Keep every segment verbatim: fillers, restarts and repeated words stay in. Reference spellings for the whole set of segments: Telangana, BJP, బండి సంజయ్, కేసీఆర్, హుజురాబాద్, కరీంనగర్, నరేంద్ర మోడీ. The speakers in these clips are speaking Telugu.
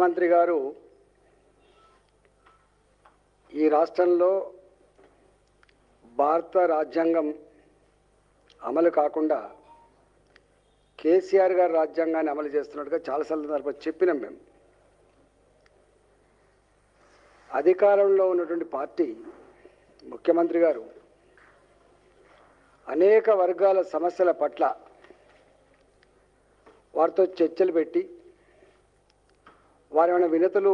ముఖ్యమంత్రి గారు ఈ రాష్ట్రంలో భారత రాజ్యాంగం అమలు కాకుండా కేసీఆర్ గారు రాజ్యాంగాన్ని అమలు చేస్తున్నట్టుగా చాలా సందర్భాల్లో చెప్పినాం. మేము అధికారంలో ఉన్నటువంటి పార్టీ ముఖ్యమంత్రి గారు అనేక వర్గాల సమస్యల పట్ల వారితో చర్చలు పెట్టి వారు ఏమైనా వినతులు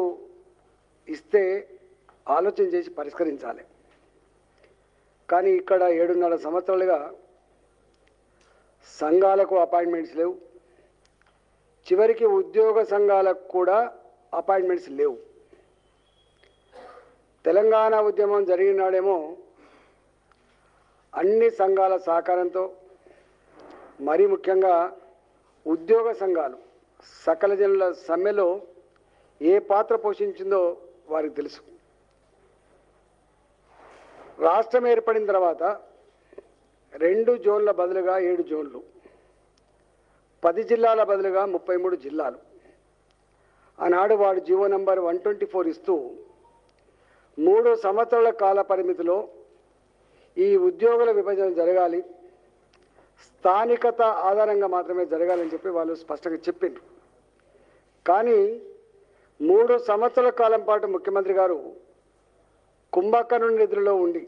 ఇస్తే ఆలోచన చేసి పరిష్కరించాలి. కానీ ఇక్కడ ఏడున్నర సంవత్సరాలుగా సంఘాలకు అపాయింట్మెంట్స్ లేవు, చివరికి ఉద్యోగ సంఘాలకు కూడా అపాయింట్మెంట్స్ లేవు. తెలంగాణ ఉద్యమం జరిగినాడేమో అన్ని సంఘాల సహకారంతో, మరీ ముఖ్యంగా ఉద్యోగ సంఘాలు సకల జనుల సమ్మెలో ఏ పాత్ర పోషించిందో వారికి తెలుసు. రాష్ట్రం ఏర్పడిన తర్వాత రెండు జోన్ల బదులుగా ఏడు జోన్లు, పది జిల్లాల బదులుగా ముప్పై మూడు జిల్లాలు ఆనాడు వాడు GO number one twenty four ఇస్తూ మూడు సంవత్సరాల కాల పరిమితిలో ఈ ఉద్యోగుల విభజన జరగాలి, స్థానికత ఆధారంగా మాత్రమే జరగాలని చెప్పి వాళ్ళు స్పష్టంగా చెప్పింది. కానీ మూడు సంవత్సరాల కాలం పాటు ముఖ్యమంత్రి గారు కుంభకర్ణుని నిధులలో ఉండి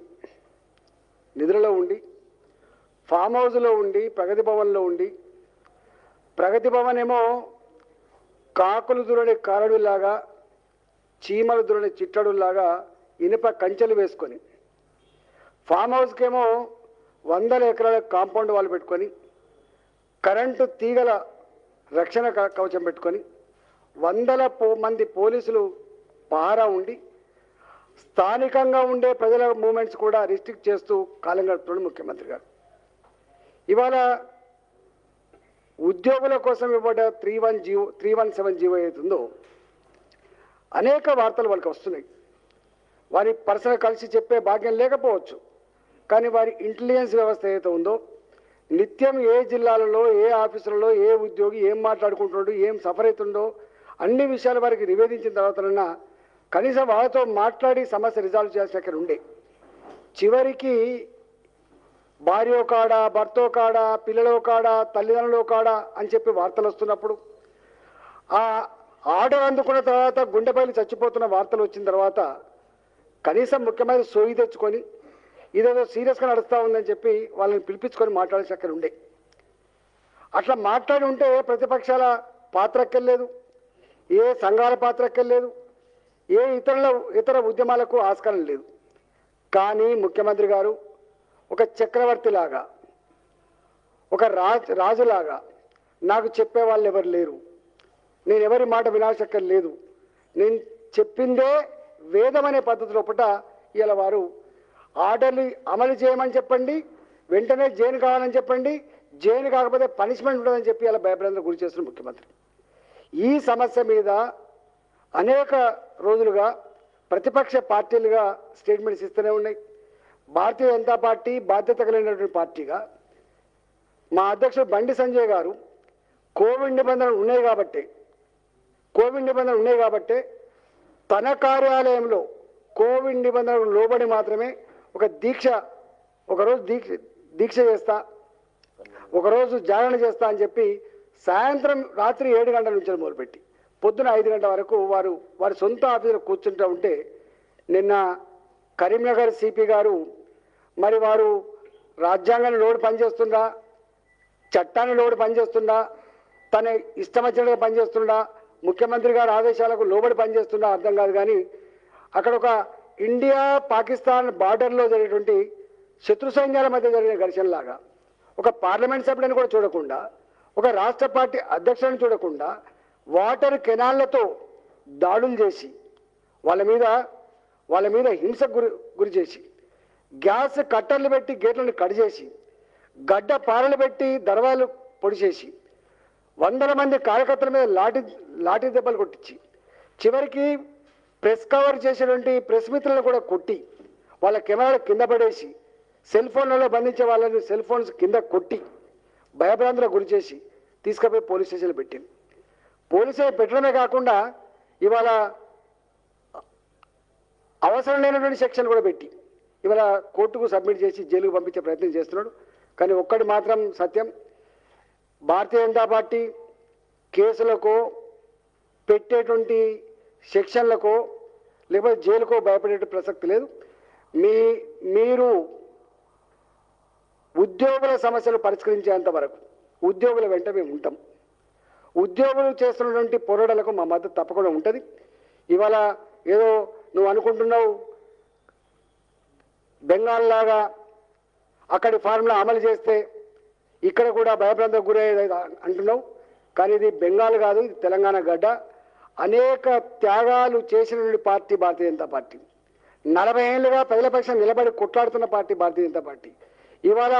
నిధులలో ఉండి ఫామ్ హౌస్లో ఉండి ప్రగతి భవన్లో ఉండి, ప్రగతి భవన్ ఏమో కాకులు దూరని కారడులాగా, చీమలు దూరని చిట్టడులాగా ఇనుప కంచెలు వేసుకొని, ఫామ్ హౌస్కేమో వందల ఎకరాల కాంపౌండ్ వాళ్ళు పెట్టుకొని, కరెంటు తీగల రక్షణ కవచం పెట్టుకొని, వందల పో మంది పోలీసులు పహారా ఉండి, స్థానికంగా ఉండే ప్రజల మూమెంట్స్ కూడా రిస్ట్రిక్ట్ చేస్తూ కాలం గడుపుతున్నాడు ముఖ్యమంత్రి గారు. ఇవాళ ఉద్యోగుల కోసం ఇవ్వబడ్డ three one GO three one seven GO అవుతుందో అనేక వార్తలు వాళ్ళకి వస్తున్నాయి. వారి పర్సనల్ కలిసి చెప్పే భాగ్యం లేకపోవచ్చు, కానీ వారి ఇంటెలిజెన్స్ వ్యవస్థ ఏదైతే ఉందో నిత్యం ఏ జిల్లాలలో ఏ ఆఫీసులలో ఏ ఉద్యోగి ఏం మాట్లాడుకుంటున్నాడు, ఏం సఫర్ అవుతుందో అన్ని విషయాలు వారికి నివేదించిన తర్వాతనన్నా కనీసం వాళ్ళతో మాట్లాడి సమస్య రిజాల్వ్ చేయాల్సిన అక్కడ ఉండే, చివరికి భార్యో కాడ, భర్తో కాడ, పిల్లల కాడ, తల్లిదండ్రుల కాడ అని చెప్పి వార్తలు వస్తున్నప్పుడు, ఆ ఆర్డర్ అందుకున్న తర్వాత గుండెపైలు చచ్చిపోతున్న వార్తలు వచ్చిన తర్వాత కనీసం ముఖ్యమంత్రి సోయి తెచ్చుకొని ఇదేదో సీరియస్గా నడుస్తూ ఉందని చెప్పి వాళ్ళని పిలిపించుకొని మాట్లాడే చక్కని ఉండే. అట్లా మాట్లాడి ఉంటే ప్రతిపక్షాల పాత్రకెళ్ళలేదు, ఏ సంఘాల పాత్రకెళ్ళలేదు, ఏ ఇతరుల ఇతర ఉద్యమాలకు ఆస్కారం లేదు. కానీ ముఖ్యమంత్రి గారు ఒక చక్రవర్తిలాగా, ఒక రాజు రాజులాగా నాకు చెప్పేవాళ్ళు ఎవరు లేరు, నేను ఎవరి మాట వినాశక్కర్ లేదు, నేను చెప్పిందే వేదమనే పద్ధతిలో పుట ఇలా వారు ఆర్డర్లు అమలు చేయమని చెప్పండి, వెంటనే జైలు కావాలని చెప్పండి, జైలు కాకపోతే పనిష్మెంట్ ఉండదని చెప్పి ఇలా భయపడేందుకు గురి చేస్తున్న ముఖ్యమంత్రి. ఈ సమస్య మీద అనేక రోజులుగా ప్రతిపక్ష పార్టీలుగా స్టేట్మెంట్స్ ఇస్తూనే ఉన్నాయి. భారతీయ జనతా పార్టీ బాధ్యత కలిగినటువంటి పార్టీగా మా అధ్యక్షుడు బండి సంజయ్ గారు కోవిడ్ నిబంధనలు ఉన్నాయి కాబట్టి కోవిడ్ నిబంధనలు ఉన్నాయి కాబట్టి తన కార్యాలయంలో కోవిడ్ నిబంధనలకు లోబడి మాత్రమే ఒక దీక్ష, ఒకరోజు దీక్ష దీక్ష చేస్తా, ఒకరోజు జాగరణ చేస్తా అని చెప్పి సాయంత్రం రాత్రి ఏడు గంటల నుంచి మొదలుపెట్టి పొద్దున ఐదు గంటల వరకు వారు వారి సొంత ఆఫీసులో కూర్చుంటూ ఉంటే, నిన్న కరీంనగర్ సిపి గారు మరి వారు రాజ్యాంగాన్ని లోడు పనిచేస్తుందా, చట్టాన్ని లోడు పనిచేస్తుందా, తన ఇష్టం వచ్చినట్టుగా పనిచేస్తుందా, ముఖ్యమంత్రి గారి ఆదేశాలకు లోబడి పనిచేస్తున్నా అర్థం కాదు. కానీ అక్కడ ఒక ఇండియా పాకిస్తాన్ బార్డర్లో జరిగినటువంటి శత్రు సైన్యాల మధ్య జరిగిన ఘర్షణలాగా ఒక పార్లమెంట్ సభ్యుడిని కూడా చూడకుండా, ఒక రాష్ట్ర పార్టీ అధ్యక్షుడిని చూడకుండా వాటర్ కెనాళ్లతో దాడులు చేసి వాళ్ళ మీద వాళ్ళ మీద హింసకు గురి గురి చేసి గ్యాస్ కట్టర్లు పెట్టి గేట్లను కట్ చేసి, గడ్డ పారలు పెట్టి దర్వాలు పొడి చేసి, వందల మంది కార్యకర్తల మీద లాఠీ లాఠీ దెబ్బలు కొట్టించి, చివరికి ప్రెస్ కవర్ చేసేటువంటి ప్రెస్ మిత్రులను కూడా కొట్టి, వాళ్ళ కెమెరాలు కింద పడేసి, సెల్ ఫోన్లలో బంధించే వాళ్ళని సెల్ ఫోన్స్ కింద కొట్టి భయభ్రాంతులకు గురి చేసి తీసుకుపోయి పోలీస్ స్టేషన్లు పెట్టింది. పోలీసులు పెట్టడమే కాకుండా ఇవాల అవసరం లేనటువంటి సెక్షన్ కూడా పెట్టి ఇవాల కోర్టుకు సబ్మిట్ చేసి జైలుకు పంపించే ప్రయత్నం చేస్తున్నాడు. కానీ ఒక్కటి మాత్రం సత్యం, భారతీయ జనతా పార్టీ కేసులకు పెట్టేటువంటి సెక్షన్లకు లేకపోతే జైలుకో భయపడే ప్రసక్తి లేదు. మీ మీరు ఉద్యోగుల సమస్యలు పరిష్కరించేంత వరకు ఉద్యోగుల వెంట మేము ఉంటాం. ఉద్యోగులు చేస్తున్నటువంటి పోరాటాలకు మా మద్దతు తప్పకుండా ఉంటుంది. ఇవాళ ఏదో నువ్వు అనుకుంటున్నావు బెంగాల్ లాగా అక్కడి ఫార్ములా అమలు చేస్తే ఇక్కడ కూడా భయప్రాంతం గురయ్యేది అంటున్నావు, కానీ ఇది బెంగాల్ కాదు, ఇది తెలంగాణ గడ్డ. అనేక త్యాగాలు చేసినటువంటి పార్టీ భారతీయ జనతా పార్టీ, నలభై ఏళ్ళుగా ప్రజల పక్షం నిలబడి కొట్లాడుతున్న పార్టీ భారతీయ జనతా పార్టీ. ఇవాళ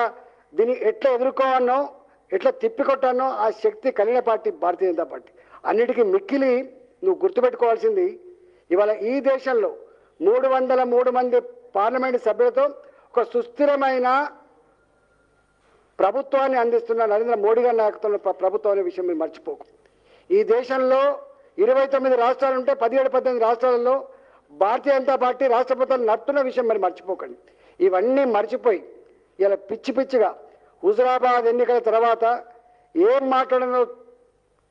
దీన్ని ఎట్లా ఎదుర్కోవన్నో ఎట్లా తిప్పికొట్టన్నో ఆ శక్తి కలిగిన పార్టీ భారతీయ జనతా పార్టీ. అన్నిటికీ మిక్కిలి నువ్వు గుర్తుపెట్టుకోవాల్సింది, ఇవాళ ఈ దేశంలో మూడు వందల మూడు మంది పార్లమెంటు సభ్యులతో ఒక సుస్థిరమైన ప్రభుత్వాన్ని అందిస్తున్న నరేంద్ర మోడీ గారి నాయకత్వంలో ప్రభుత్వం అనే విషయం మీరు మర్చిపోకు. ఈ దేశంలో ఇరవై తొమ్మిది రాష్ట్రాలు ఉంటే పదిహేడు పద్దెనిమిది రాష్ట్రాలలో భారతీయ జనతా పార్టీ రాష్ట్రపతిని నడుపుతున్న విషయం మరి మర్చిపోకండి. ఇవన్నీ మర్చిపోయి ఇలా పిచ్చి పిచ్చిగా హుజురాబాద్ ఎన్నికల తర్వాత ఏం మాట్లాడనో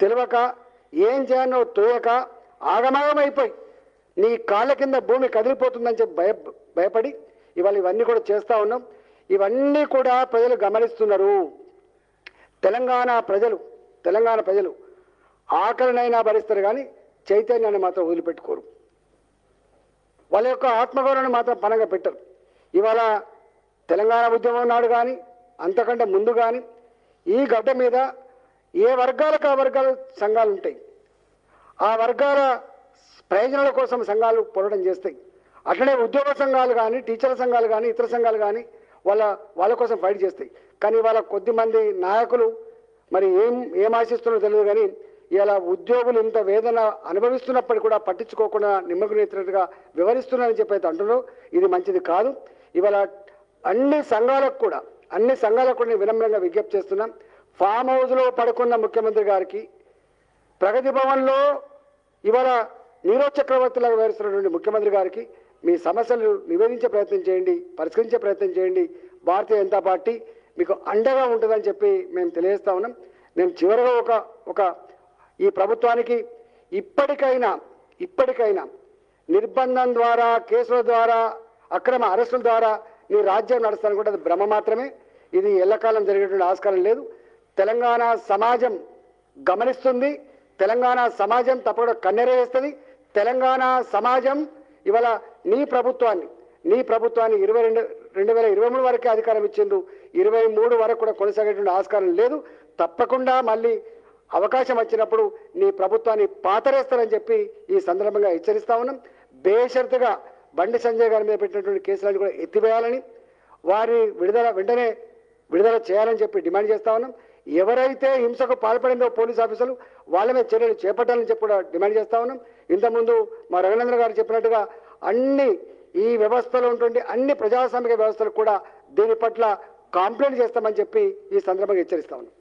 తెలియక ఏం చేయనో తోయక ఆగమాగమైపోయి నీ కాళ్ళ కింద భూమి కదిలిపోతుందని చెప్పి భయ భయపడి ఇవాళ ఇవన్నీ కూడా చేస్తూ ఉన్నాం. ఇవన్నీ కూడా ప్రజలు గమనిస్తున్నారు. తెలంగాణ ప్రజలు తెలంగాణ ప్రజలు ఆకలినైనా భరిస్తారు కానీ చైతన్యాన్ని మాత్రం వదిలిపెట్టుకోరు. వాళ్ళ యొక్క ఆత్మగౌరవాన్ని మాత్రం పనంగా పెట్టరు. ఇవాళ తెలంగాణ ఉద్యమం నాడు కానీ అంతకంటే ముందు కానీ ఈ గడ్డ మీద ఏ వర్గాలకు ఆ వర్గాలు సంఘాలు ఉంటాయి, ఆ వర్గాల ప్రయోజనాల కోసం సంఘాలు పోరాటం చేస్తాయి. అట్లనే ఉద్యోగ సంఘాలు కానీ టీచర్ల సంఘాలు కానీ ఇతర సంఘాలు కానీ వాళ్ళ వాళ్ళ కోసం ఫైట్ చేస్తాయి. కానీ వాళ్ళ కొద్దిమంది నాయకులు మరి ఏం ఏం ఆశిస్తున్నారో తెలియదు కానీ ఇలా ఉద్యోగులు ఇంత వేదన అనుభవిస్తున్నప్పుడు కూడా పట్టించుకోకుండా నిమ్మకునేతగా వివరిస్తున్నారని చెప్పి అయితే అంటున్నారు. ఇది మంచిది కాదు. ఇవాళ అన్ని సంఘాలకు కూడా అన్ని సంఘాలకు కూడా వినమ్రంగా విజ్ఞప్తి చేస్తున్నాం. ఫామ్ హౌస్లో పడుకున్న ముఖ్యమంత్రి గారికి, ప్రగతి భవన్లో ఇవాళ నీరో చక్రవర్తిలాగా వివరిస్తున్నటువంటి ముఖ్యమంత్రి గారికి మీ సమస్యలు నివేదించే ప్రయత్నం చేయండి, పరిష్కరించే ప్రయత్నం చేయండి. భారతీయ జనతా పార్టీ మీకు అండగా ఉంటుందని చెప్పి మేము తెలియజేస్తా ఉన్నాం. మేము చివరిగా ఒక ఒక ఈ ప్రభుత్వానికి ఇప్పటికైనా ఇప్పటికైనా నిర్బంధం ద్వారా, కేసుల ద్వారా, అక్రమ అరెస్టుల ద్వారా నీ రాజ్యం నడుస్తాను కూడా అది భ్రమ మాత్రమే. ఇది ఎల్లకాలం జరిగేటువంటి ఆస్కారం లేదు. తెలంగాణ సమాజం గమనిస్తుంది, తెలంగాణ సమాజం తప్పకుండా కన్నెరేస్తుంది. తెలంగాణ సమాజం ఇవాళ నీ ప్రభుత్వాన్ని నీ ప్రభుత్వాన్ని ఇరవై రెండు రెండు వేల ఇరవై మూడు వరకే అధికారం ఇచ్చిండ్రు. ఇరవై మూడు వరకు కూడా కొనసాగేటువంటి ఆస్కారం లేదు. తప్పకుండా మళ్ళీ అవకాశం వచ్చినప్పుడు నీ ప్రభుత్వాన్ని పాతరేస్తారని చెప్పి ఈ సందర్భంగా హెచ్చరిస్తా ఉన్నాం. బేషరతుగా బండి సంజయ్ గారి మీద పెట్టినటువంటి కేసులను కూడా ఎత్తివేయాలని, వారి విడుదల వెంటనే విడుదల చేయాలని చెప్పి డిమాండ్ చేస్తా ఉన్నాం. ఎవరైతే హింసకు పాల్పడిందో పోలీస్ ఆఫీసర్లు వాళ్ళ మీద చర్యలు చేపట్టాలని చెప్పి కూడా డిమాండ్ చేస్తా ఉన్నాం. ఇంతకుముందు మా రఘునందన్ గారు చెప్పినట్టుగా అన్ని ఈ వ్యవస్థలో ఉన్నటువంటి అన్ని ప్రజాస్వామిక వ్యవస్థలు కూడా దీని పట్ల కాంప్లైంట్ చేస్తామని చెప్పి ఈ సందర్భంగా హెచ్చరిస్తా ఉన్నాం.